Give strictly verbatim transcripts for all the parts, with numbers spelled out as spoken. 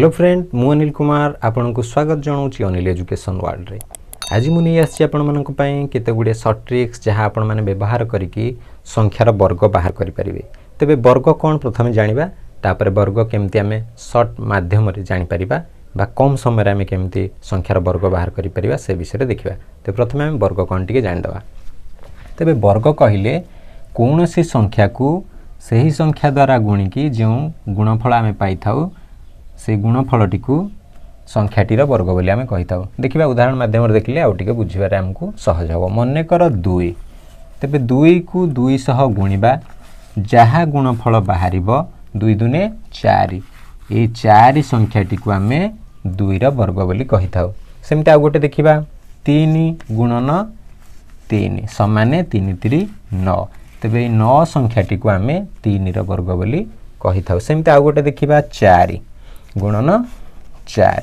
Hello friend मु अनिल कुमार आपण को स्वागत जनाऊँगी अनिल एजुकेशन वर्ल्ड रे। आज मुझे आसी आपतगुड़े सर्ट ट्रिक्स जहाँ आपण मैंने व्यवहार करी संख्यार वर्ग बाहर करें। तेरे वर्ग कौन प्रथम जाना, तापर वर्ग केमती आम सर्ट मध्यम जापर बा कम समय आम केमती संख्यार वर्ग बाहर करें से विषय देखा। तो प्रथम आम वर्ग कौन टी जाणीदा। तेरे वर्ग कहले कौन सी संख्या को सही संख्या द्वारा गुणिकी जो गुणफल आम पाई से गुणफलटी को संख्याटीर वर्ग बोली आम कही था। देखा उदाहरण मध्यम देखिले आउ टे बुझे आमको सहज हो। मनकर दुई, तेरे दुई को दुई सह गुणा जहा गुणफल बाहर दुई दुने चार, ये चार संख्याटी को आम दुईर वर्ग बोली कही था। सेमती आउ गोटे देखा तीन गुणन तीन सामान तीन तीन नौ, तेरे नौ संख्याटी को आम तीन वर्ग बोली कही था। सेमती आउ गोटे देखा चार गुणन चार,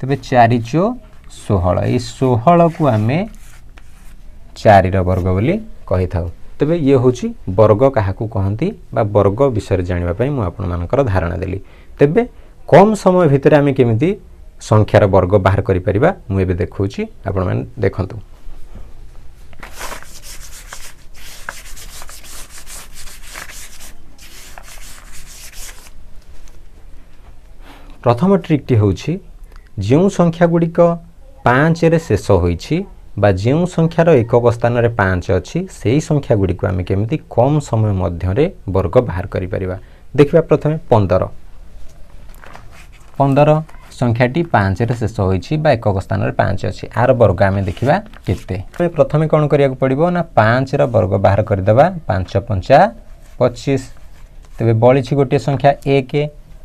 तेरे चार चो षोहल, ये षोहल को आम चार वर्ग बोली कही था। तेरे ये हूँ वर्ग क्या कहती वर्ग विषय जानापी मुझे धारणा देली। तेरे कम समय भितर आम केमी संख्यार वर्ग बाहर कर मुझे देखा आपण मैंने देखूँ। प्रथम ट्रिकटी हूँ जो संख्या गुड़िक पाँच रे शेष हो, जो संख्यार एकक स्थान में पाँच अच्छी से संख्या गुड़िक आम केमी कम समय मध्य वर्ग बाहर कर। देखा प्रथम पंदर, पंदर संख्याटी पाँच रे शेष हो, एकक स्थान में पाँच अच्छी, आर वर्ग आम देखा के। प्रथम कौन करने पड़ो ना पाँच वर्ग बाहर करदे, पाँच पंचा पचीस। तेरे बड़ी गोटे संख्या एक,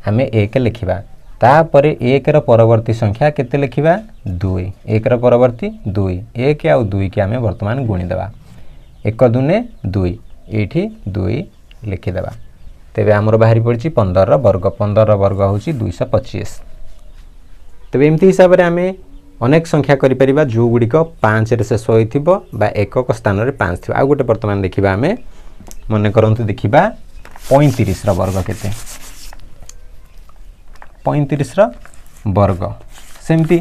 आम एक लिखा, तापर एक र परवर्ती संख्या केते लिखा दुई, एक र परवर्ती दुई, एक आउ दुई के आम वर्तमान गुणीदेवा, एक दुने दुई, ये दुई लिखिदे। तेरे आमर बाहरी पड़ी पंदर वर्ग, पंदर वर्ग हूँ दुईश पचीस। तेरे एमती हिसाब से आम अनेक संख्या करें जो गुड़िक पाँच रे शेष होता एकक स्थान में पाँच थी। आउ गोटे बर्तमान देखा आम मन करूँ देखा पैंतीस वर्ग केते, पैंतीस वर्ग सेमती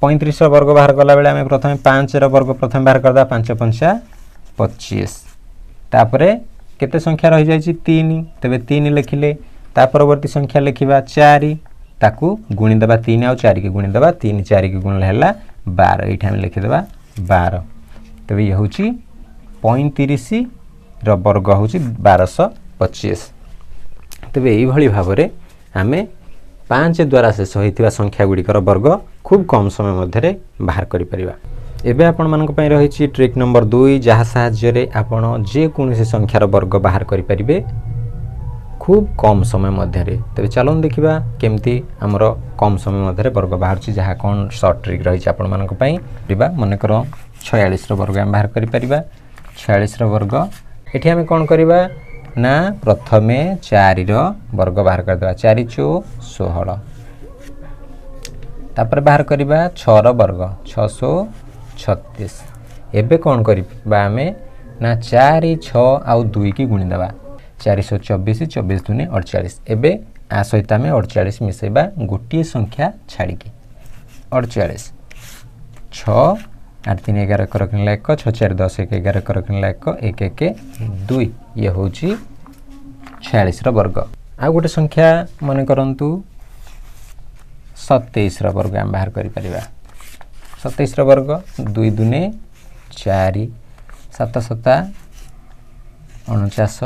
पैंतीस वर्ग बाहर कला बेले आम प्रथम पाँच वर्ग प्रथम बाहर करदा, पाँच पंचा पचीस, तापर केते संख्या रही जाए तीन, तेरे तीन लिखिले, तापरवर्ती संख्या लिखा चार, ताकू गुणीदेवा तीन आउ चार के गुणीदेवा, तीन चार के गुण है बार, ये आम लिखिदेवा बार। तेरे ये हूँ पैंतीस वर्ग हूँ बारश पचीस। तेरे ये भाव में आम पाँच द्वारा शेष होता संख्या गुड़िकर वर्ग खूब कम समय मध्य बाहर करें। आपण मैं रही ट्रिक नंबर दुई, जहाँ साहाय्य आपण जेकोसी संख्यार वर्ग बाहर करें खूब कम समय मध्य। तेरे चलो देखा केमती आमर कम समय मध्य वर्ग बाहर जहाँ कौन सर्ट ट्रिक रही आपण मानी। मनकर छियालीस वर्ग आम बाहर करें, छियालीस वर्ग ये आम कौन करवा ना प्रथम चार वर्ग बाहर करदे, चार चो षोहल, तापर बाहर करवा छर वर्ग छशो छत्तीस। एबे कौन करवा आमे ना चार छ आउ दुई की गुणीदेवा, चार सौ चौबीस, चौबीस दुने अड़चाश, एबे आ सहित आम अड़चाश मिसेबा गोटे संख्या छाड़िकी अड़चाश, आठ तीन एगार एक रखने एक, छः चार दस एक एगार एक रखने एक, एक एक दुई, ये हूँ छियालीस वर्ग। आ गोटे संख्या मन करूँ सतैश वर्ग आम बाहर करें, सतैश वर्ग दुई दुने चार, सात सता अणचाश।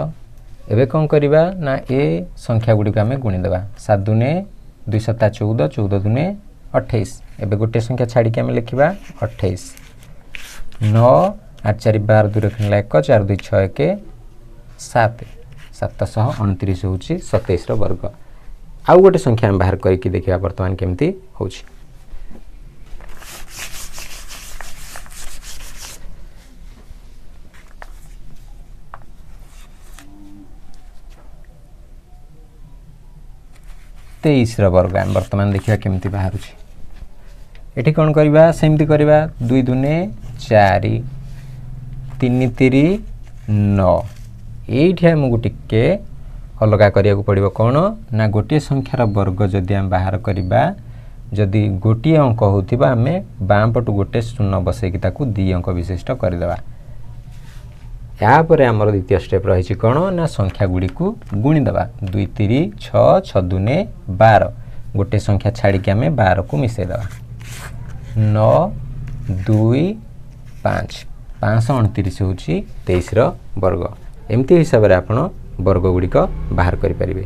एवं कौन करवा ना ए संख्या गुड़िक आम गुणीदेवा, सात दुने दुई सता चौदह, चौदह दुने अठाईस, एबे गोटे संख्या छाड़िकी आम लिखा अठाईस, नौ आठ चार बार दुई रखने एक, चार दुई छः एक सात, सतशह अणतीस हूँ सतैश वर्ग। आउ गोटे संख्या आम बाहर करके देखा वर्तमान केमती हूँ। तेईस वर्ग आम वर्तमान देखा केमती बाहर। ये कौन करवा सेमती करवा दुई दुने चार, तीन तीन नौ, ये आमको टिके अलग करने पड़ो कौन ना गोटे संख्यार वर्ग जदि आम बाहर करवा जदि गोटे अंक होता आम बाम पटू गोटे शून्य बसईकि दी अंक विशिष्ट करदे। यापर आमर द्वितीय स्टेप रही कौन ना संख्या गुड़ी को गुणीदे दुई तीन छदुने बार गोटे संख्या छाड़ी आम बार को मिसईदे नौ दुई पाँच पाँच अणतीस हूँ तेईस वर्ग एमती हिसाब से आपड़ वर्ग गुड़िक बाहर करें।